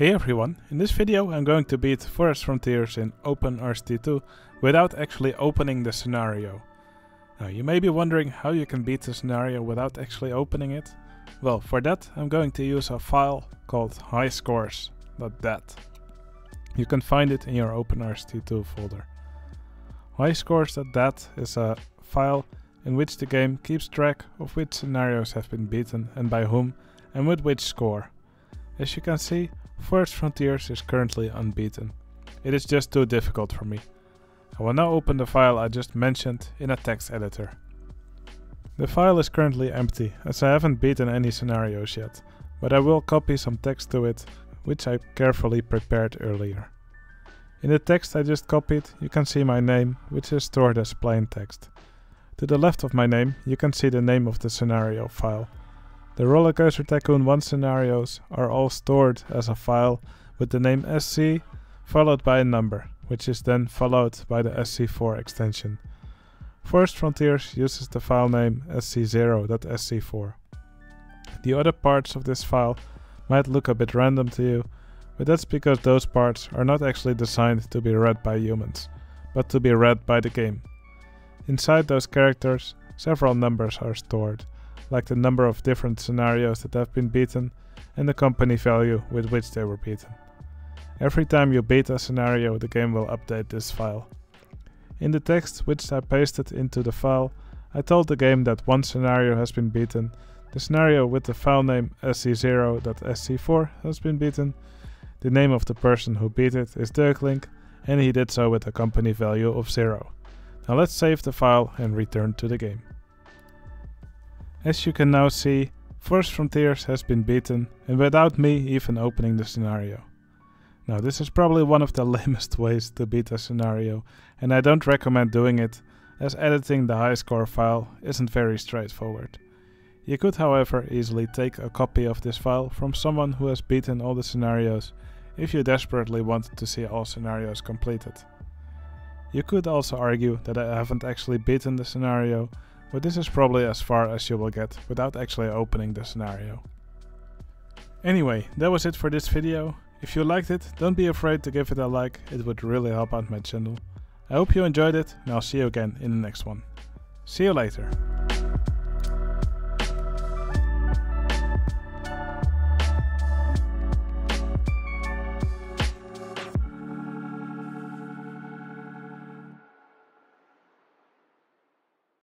Hey everyone, in this video I'm going to beat Forest Frontiers in OpenRCT2 without actually opening the scenario. Now you may be wondering how you can beat the scenario without actually opening it. Well, for that I'm going to use a file called highscores.dat. You can find it in your OpenRCT2 folder. Highscores.dat is a file in which the game keeps track of which scenarios have been beaten and by whom and with which score. As you can see, Forest Frontiers is currently unbeaten. It is just too difficult for me. I will now open the file I just mentioned in a text editor. The file is currently empty as I haven't beaten any scenarios yet, but I will copy some text to it, which I carefully prepared earlier. In the text I just copied, you can see my name, which is stored as plain text. To the left of my name, you can see the name of the scenario file. The Rollercoaster Tycoon 1 scenarios are all stored as a file with the name SC followed by a number, which is then followed by the SC4 extension. Forest Frontiers uses the file name sc0.sc4. The other parts of this file might look a bit random to you, but that's because those parts are not actually designed to be read by humans, but to be read by the game. Inside those characters, several numbers are stored, like the number of different scenarios that have been beaten and the company value with which they were beaten. Every time you beat a scenario, the game will update this file. In the text which I pasted into the file, I told the game that one scenario has been beaten, the scenario with the file name sc0.sc4 has been beaten, the name of the person who beat it is Dirk Link, and he did so with a company value of 0. Now let's save the file and return to the game. As you can now see, Forest Frontiers has been beaten and without me even opening the scenario. Now this is probably one of the lamest ways to beat a scenario, and I don't recommend doing it as editing the highscore file isn't very straightforward. You could however easily take a copy of this file from someone who has beaten all the scenarios if you desperately want to see all scenarios completed. You could also argue that I haven't actually beaten the scenario, but this is probably as far as you will get without actually opening the scenario. Anyway, that was it for this video. If you liked it, don't be afraid to give it a like, it would really help out my channel. I hope you enjoyed it, and I'll see you again in the next one. See you later!